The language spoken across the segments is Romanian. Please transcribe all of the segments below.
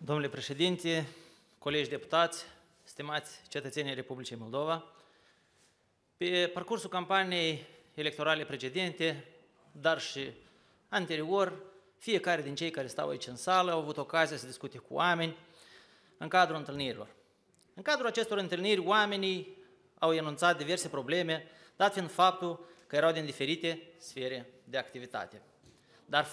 Domnule președinte, colegi deputați, stimați cetățenii Republicii Moldova, pe parcursul campaniei electorale precedente, dar și anterior, fiecare din cei care stau aici în sală au avut ocazia să discute cu oameni în cadrul întâlnirilor. În cadrul acestor întâlniri, oamenii au enunțat diverse probleme, dat fiind faptul că erau din diferite sfere de activitate. Dar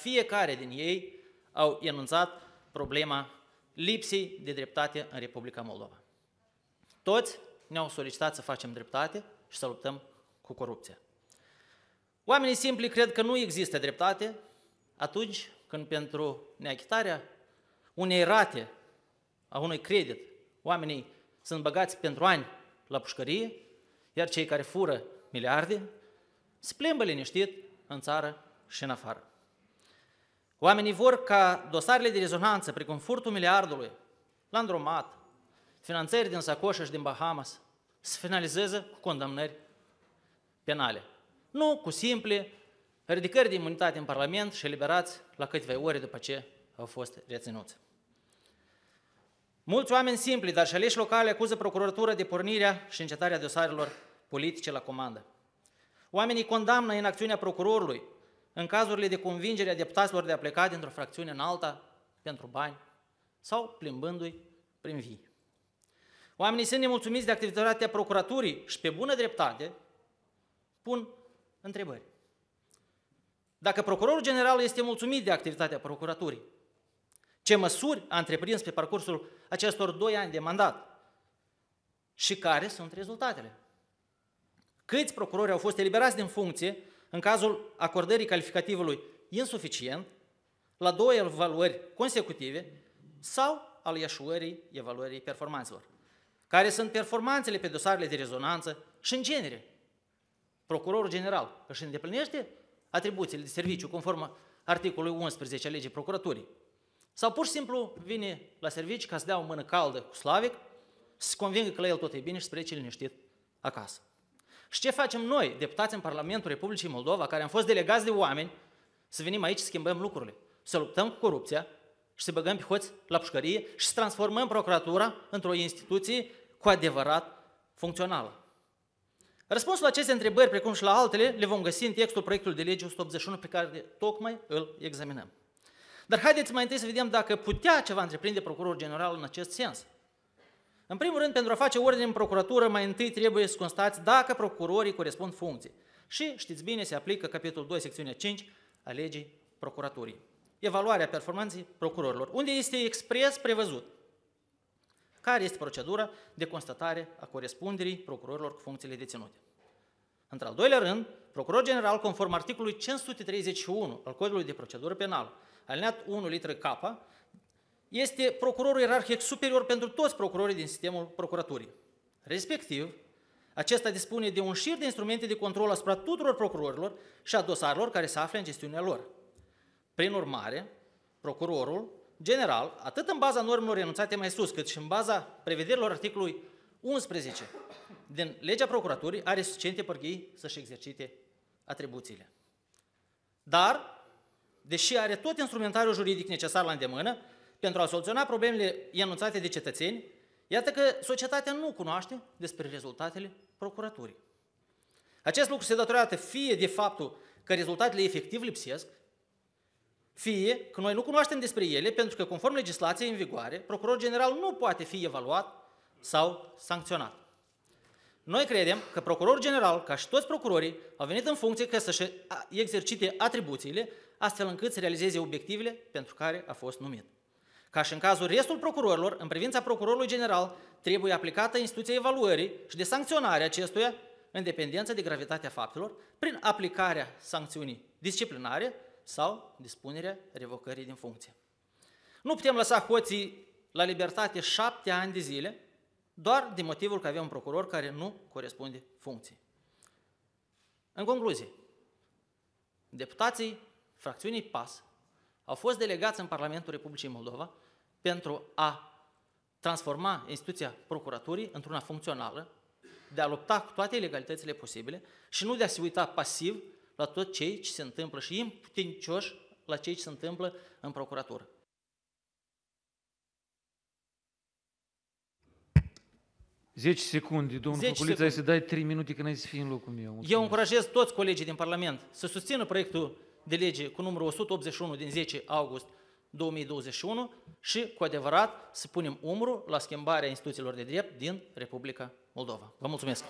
fiecare din ei au enunțat problema lipsei de dreptate în Republica Moldova. Toți ne-au solicitat să facem dreptate și să luptăm cu corupția. Oamenii simpli cred că nu există dreptate atunci când pentru neachitarea unei rate a unui credit oamenii sunt băgați pentru ani la pușcărie, iar cei care fură miliarde se plimbă liniștit în țară și în afară. Oamenii vor ca dosarele de rezonanță, precum furtul miliardului, Landromat, finanțări din sacoșă și din Bahamas, să finalizeze cu condamnări penale. Nu cu simple ridicări de imunitate în Parlament și eliberați la câteva ore după ce au fost reținuți. Mulți oameni simpli, dar și aleși locale, acuză Procuratura de pornirea și încetarea dosarelor politice la comandă. Oamenii condamnă inacțiunea procurorului în cazurile de convingere a deputaților de a pleca dintr-o fracțiune în alta pentru bani sau plimbându-i prin vii. Oamenii sunt nemulțumiți de activitatea procuraturii și, pe bună dreptate, pun întrebări. Dacă procurorul general este mulțumit de activitatea procuraturii, ce măsuri a întreprins pe parcursul acestor 2 ani de mandat și care sunt rezultatele? Câți procurori au fost eliberați din funcție în cazul acordării calificativului insuficient la 2 evaluări consecutive sau al ieșuării evaluării performanțelor? Care sunt performanțele pe dosarele de rezonanță și, în genere, procurorul general își îndeplinește atribuțiile de serviciu conform articolului 11 a legii procuraturii? Sau pur și simplu vine la serviciu ca să dea o mână caldă cu Slavic, să se convingă că la el tot e bine și să plece liniștit acasă? Și ce facem noi, deputați în Parlamentul Republicii Moldova, care am fost delegați de oameni, să venim aici să schimbăm lucrurile, să luptăm cu corupția și să băgăm pe hoți la pușcărie și să transformăm procuratura într-o instituție cu adevărat funcțională? Răspunsul la aceste întrebări, precum și la altele, le vom găsi în textul proiectului de lege 181 pe care tocmai îl examinăm. Dar haideți mai întâi să vedem dacă putea ceva întreprinde procurorul general în acest sens. În primul rând, pentru a face ordine în procuratură, mai întâi trebuie să constați dacă procurorii corespund funcției. Și, știți bine, se aplică capitolul 2, secțiunea 5 a legii procuraturii. Evaluarea performanței procurorilor, unde este expres prevăzut care este procedura de constatare a corespunderii procurorilor cu funcțiile deținute. Într-al doilea rând, procuror general, conform articolului 531 al Codului de Procedură Penală, alineat 1 literă K, este procurorul ierarhic superior pentru toți procurorii din sistemul procuraturii. Respectiv, acesta dispune de un șir de instrumente de control asupra tuturor procurorilor și a dosarelor care se află în gestiunea lor. Prin urmare, procurorul general, atât în baza normelor enunțate mai sus, cât și în baza prevederilor articolului 11 din legea procuraturii, are suficiente pârghii să-și exercite atribuțiile. Dar, deși are tot instrumentariul juridic necesar la îndemână pentru a soluționa problemele enunțate de cetățeni, iată că societatea nu cunoaște despre rezultatele procuraturii. Acest lucru se datorează fie de faptul că rezultatele efectiv lipsesc, fie că noi nu cunoaștem despre ele, pentru că, conform legislației în vigoare, procurorul general nu poate fi evaluat sau sancționat. Noi credem că procurorul general, ca și toți procurorii, au venit în funcție ca să-și exercite atribuțiile, astfel încât să realizeze obiectivele pentru care a fost numit. Ca și în cazul restul procurorilor, în privința procurorului general, trebuie aplicată instituția evaluării și de sancționare acestuia, în dependență de gravitatea faptelor, prin aplicarea sancțiunii disciplinare sau dispunerea revocării din funcție. Nu putem lăsa hoții la libertate 7 ani de zile, doar din motivul că avem un procuror care nu corespunde funcției. În concluzie, deputații fracțiunii PAS au fost delegați în Parlamentul Republicii Moldova pentru a transforma instituția procuraturii într-una funcțională, de a lupta cu toate ilegalitățile posibile și nu de a se uita pasiv la tot ce se întâmplă și imputincioși la ce se întâmplă în procuratură. 10 secunde, domnul Făculiță, ai să dai 3 minute când ai să fii în locul meu. Mulțumesc. Eu încurajez toți colegii din Parlament să susțină proiectul de lege cu numărul 181 din 10 august 2021 și cu adevărat să punem umărul la schimbarea instituțiilor de drept din Republica Moldova. Vă mulțumesc!